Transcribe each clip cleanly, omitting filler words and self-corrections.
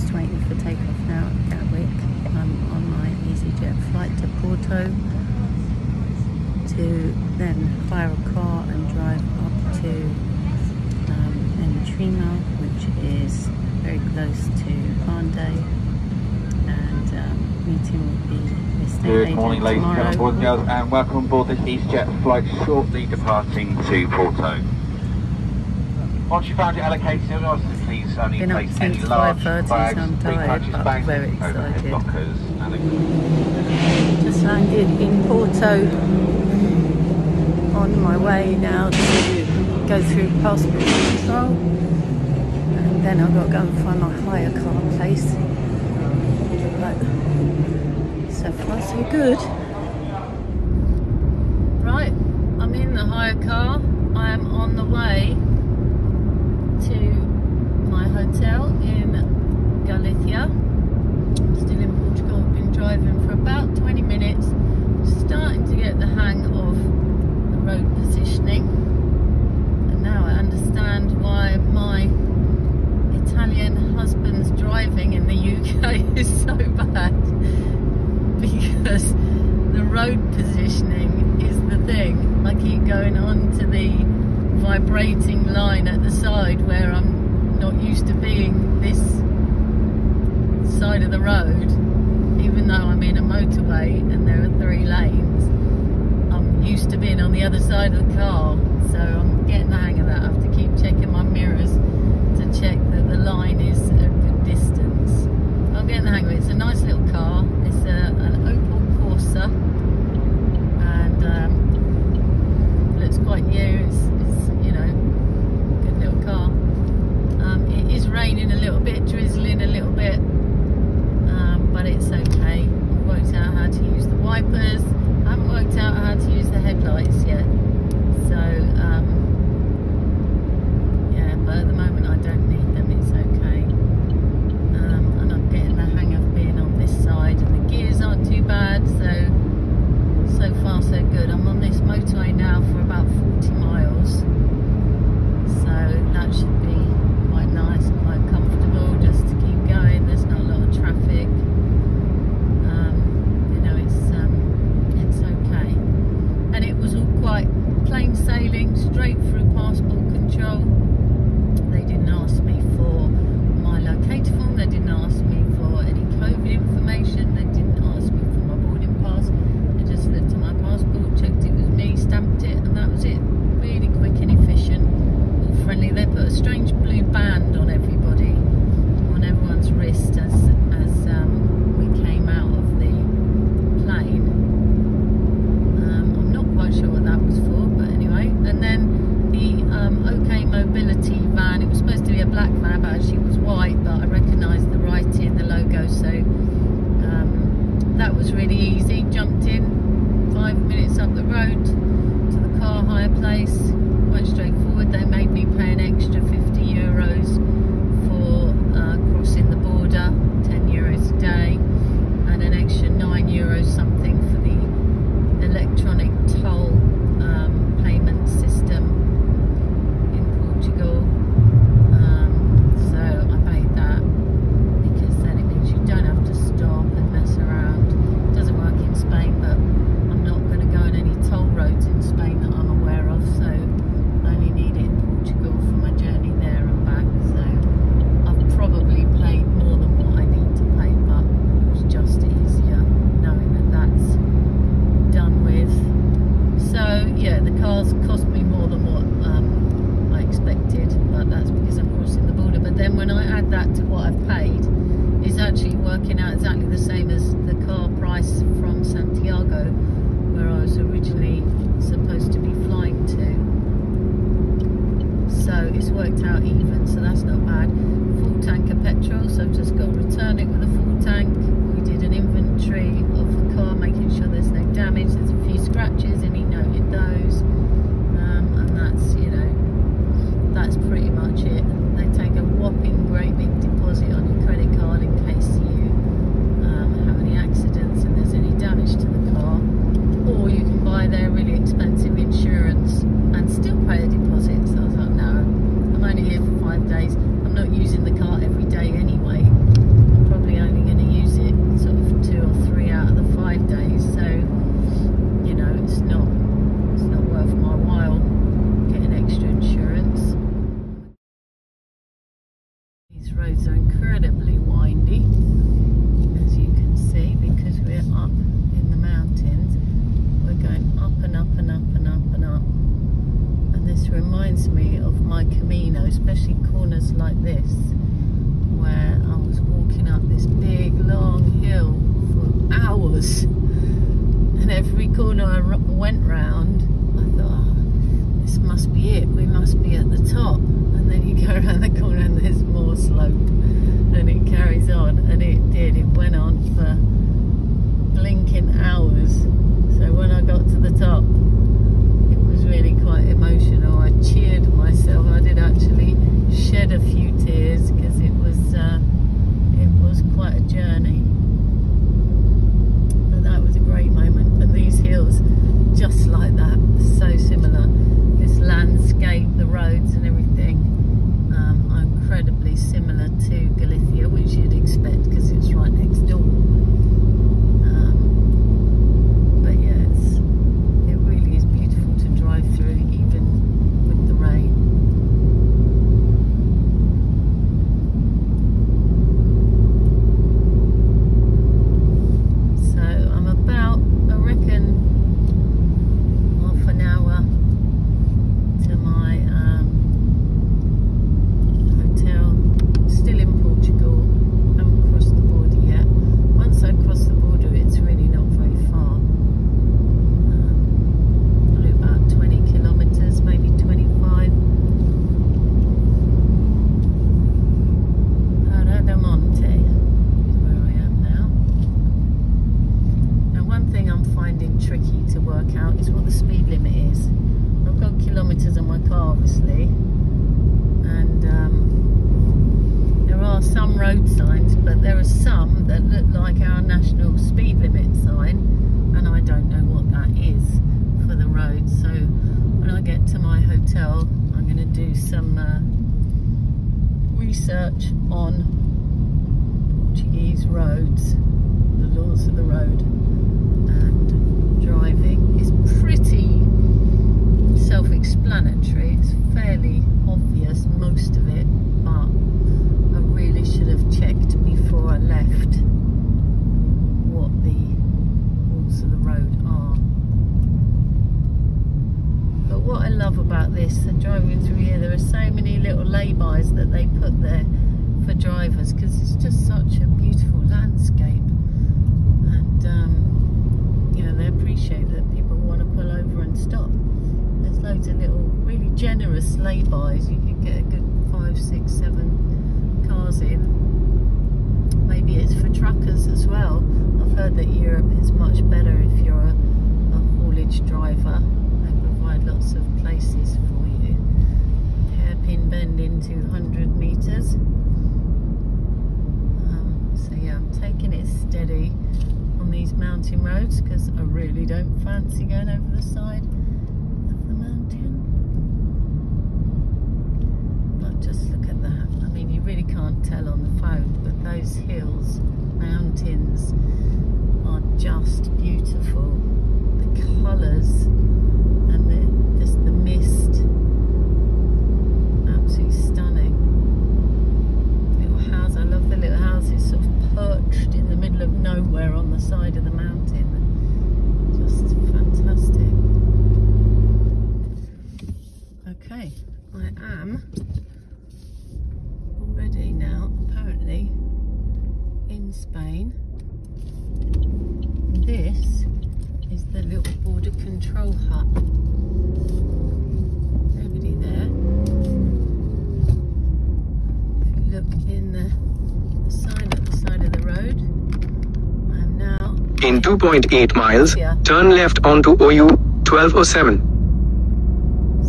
just waiting for takeoff now at Gatwick. I'm on my EasyJet flight to Porto to then hire a car and drive up to Entrima, which is very close to Monday, and meeting with the estate agent tomorrow. Good morning ladies and gentlemen, boys and girls, and welcome on board this EasyJet flight shortly departing to Porto. Once you've found your allocation, please only place any large bags, pre-purchase bags, overhead lockers, and... Just landed in Porto, on my way now to go through passport control, and then I've got to go and find my hire car place. But so far so good. Right, I'm in the hire car. I am on the way to my hotel in Galicia. I'm still in Portugal. I've been driving for about 20 minutes. Starting to get the hang of the road positioning, and now I understand why my Italian husband's driving in the UK is so bad, because the road positioning is the thing. I keep going on to the vibrating line at the side where I'm not used to being this side of the road, even though I'm in a motorway and there are 3 lanes. I'm used to being on the other side of the car, so I'm getting the hang of that. I have to keep checking my mirrors to check that the line is a good distance. I'm getting the hang of it. It's a nice little car. It's an Opel Corsa, and looks quite new. It's you know, a good little car. It is raining a little bit, drizzling a little bit, but it's okay. I've worked out how to use the wipers. I haven't worked out how to use the headlights yet, so yeah, but at the moment I don't need them. It's okay. And I'm getting the hang of being on this side, and the gears aren't too bad, so far so good. I'm on this motorway now for about 40 miles, so that should be quite nice, quite comfortable, just to keep going. There's not a lot of traffic. You know, it's okay. And it was all quite plain sailing, straight through passport control. They didn't ask me for my locator form, they didn't ask me for any COVID information, they didn't ask me for my boarding pass. Looked at my passport, checked it was me, stamped it, and that was it. Really quick and efficient, all friendly. They put a strange blue band on everybody, on everyone's wrist as we came out of the plane. I'm not quite sure what that was for, but anyway. And then the OK Mobility van. It was supposed to be a black van, but actually it was white, but I recognised the writing, the logo, so that was really easy. Jumped in. 5 minutes up the road to the car hire place, quite straightforward. They made me pay an extra €50 for crossing the border, €10 a day, and an extra €9 something for the electronic toll payment system in Portugal. So I paid that, because then it means you don't have to stop and mess around. It doesn't work in Spain, but toll roads in Spain that I'm aware of, so I only need it in Portugal for my journey there and back, so I've probably paid more than what I need to pay, but it's just easier knowing that that's done with. So yeah, the car's cost me more than what I expected, but that's because I'm crossing the border. But then when I add that to what I've paid, it's actually working out exactly the same as the car price from Santiago, where I was originally supposed to be flying to. So it's worked out even, so that's not bad. Full tank of petrol, so I've just got to return it with a full tank. We did an inventory of the car, making sure there's no damage. There's a few scratches and he noted those, and that's, you know, that's pretty much it. They take a whopping great big deposit on your credit card in case you have any accidents and there's any damage to the car. Or you can buy their really expensive insurance and still pay a deposit. So I was like, no, I'm only here for 5 days. I'm not roads are incredibly windy, as you can see, because we're up in the mountains. We're going up and up and up and up and up. And this reminds me of my Camino, especially corners like this, where I was walking up this big long hill for hours, and every corner I went round I thought, oh, this must be it, we must be at the top, and then you go around the corner and there's more slope, and it carries on, and it did, it went on for blinking hours. So when I got to the top, it was really quite emotional. I cheered myself. I did actually shed a few tears, because it was quite a journey, but that was a great moment. And these hills, just like that, so similar, this landscape, the roads and everything, are incredibly similar to Galicia, which you'd expect because it's right next door. But yeah, it really is beautiful to drive through, even with the rain. Research on Portuguese roads, the laws of the road and driving, is pretty self-explanatory. It's fairly obvious, most of it, but I really should have checked before I left what the rules of the road are. But what I love about this, and driving through here, there are so many little laybys that they put there for drivers, because it's just such a beautiful landscape. And you know, they appreciate that people want to pull over and stop. There's loads of little really generous laybys. You could get a good 5, 6, 7 cars in. Maybe it's for truckers as well. I've heard that Europe is much better if you're a haulage driver. Lots of places for you. Hairpin bend in 200 metres. So yeah, I'm taking it steady on these mountain roads, because I really don't fancy going over the side of the mountain. But just look at that. I mean, you really can't tell on the phone, but those hills, mountains, are just beautiful. The colours and just the mist, absolutely stunning. Little house, I love the little houses sort of perched in the middle of nowhere on the side of the mountain. Just fantastic. Okay, I am already now apparently in Spain. This is the little border control hut. Nobody there. If you look in the sign at the side of the road, I am now in 2.8 miles. Here. Turn left onto OU 1207.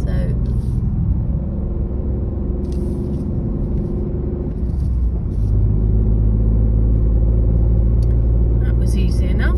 So that was easy enough.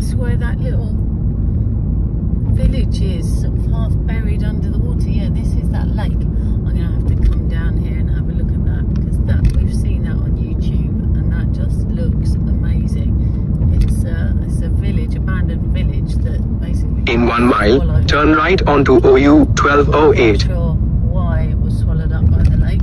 That's where that little village is, sort of half buried under the water. Yeah, this is that lake. I'm going to have to come down here and have a look at that, because that, we've seen that on YouTube and that just looks amazing. It's a village, abandoned village that basically... In 1 mile, turn right onto OU 1208. I'm not sure why it was swallowed up by the lake.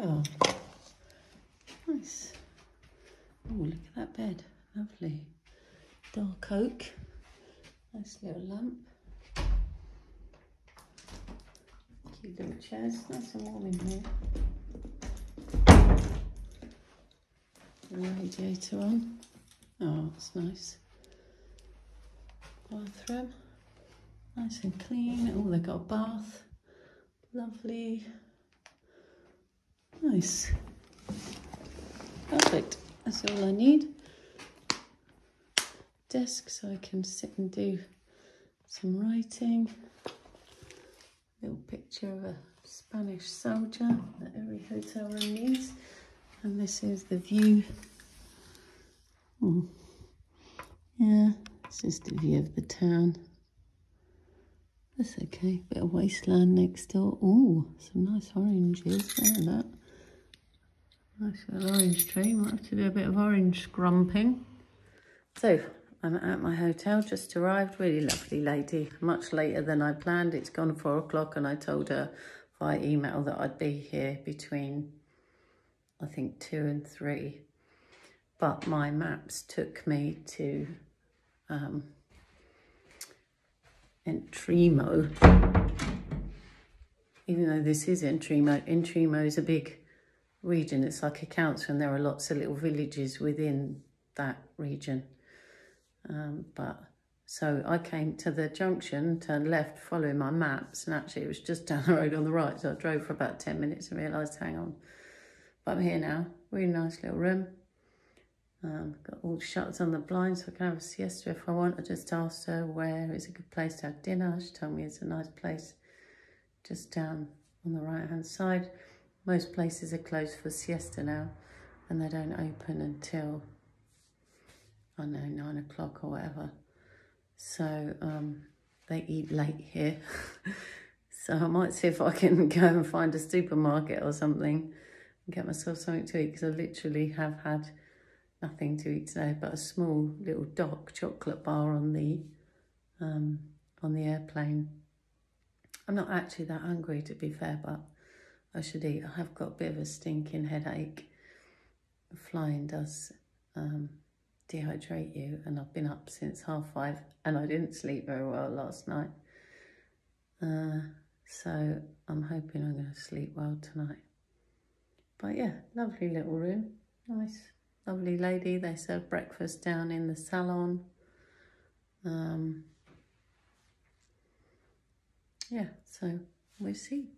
Oh, nice. Oh, look at that bed. Lovely. Dark oak. Nice little lamp. Cute little chairs. Nice and warm in here. Radiator on. Oh, that's nice. Bathroom. Nice and clean. Oh, they've got a bath. Lovely. Nice. Perfect. That's all I need. Desk so I can sit and do some writing. Little picture of a Spanish soldier that every hotel room needs. And this is the view. Oh. Yeah, this is the view of the town. That's okay. Bit of wasteland next door. Oh, some nice oranges. Look at that. Nice little orange tree. Might have to do a bit of orange grumping. So, I'm at my hotel, just arrived. Really lovely lady. Much later than I planned. It's gone 4 o'clock and I told her via email that I'd be here between, I think, 2 and 3. But my maps took me to Entrima. Even though this is Entrima, Entrima is a big region. It's like a council and there are lots of little villages within that region, but so I came to the junction, turned left following my maps, and actually it was just down the road on the right, so I drove for about 10 minutes and realised, hang on, but I'm here now. Really nice little room. Got all shutters on the blind so I can have a siesta if I want. I just asked her where is a good place to have dinner. She told me it's a nice place just down on the right hand side. Most places are closed for siesta now and they don't open until, I don't know, 9 o'clock or whatever. So they eat late here. So I might see if I can go and find a supermarket or something and get myself something to eat, because I literally have had nothing to eat today but a small little Doc chocolate bar on the airplane. I'm not actually that hungry, to be fair, but I should eat. I have got a bit of a stinking headache. Flying does dehydrate you, and I've been up since 5:30 and I didn't sleep very well last night. So I'm hoping I'm going to sleep well tonight. But yeah, lovely little room. Nice, lovely lady. They serve breakfast down in the salon. Yeah, so we'll see.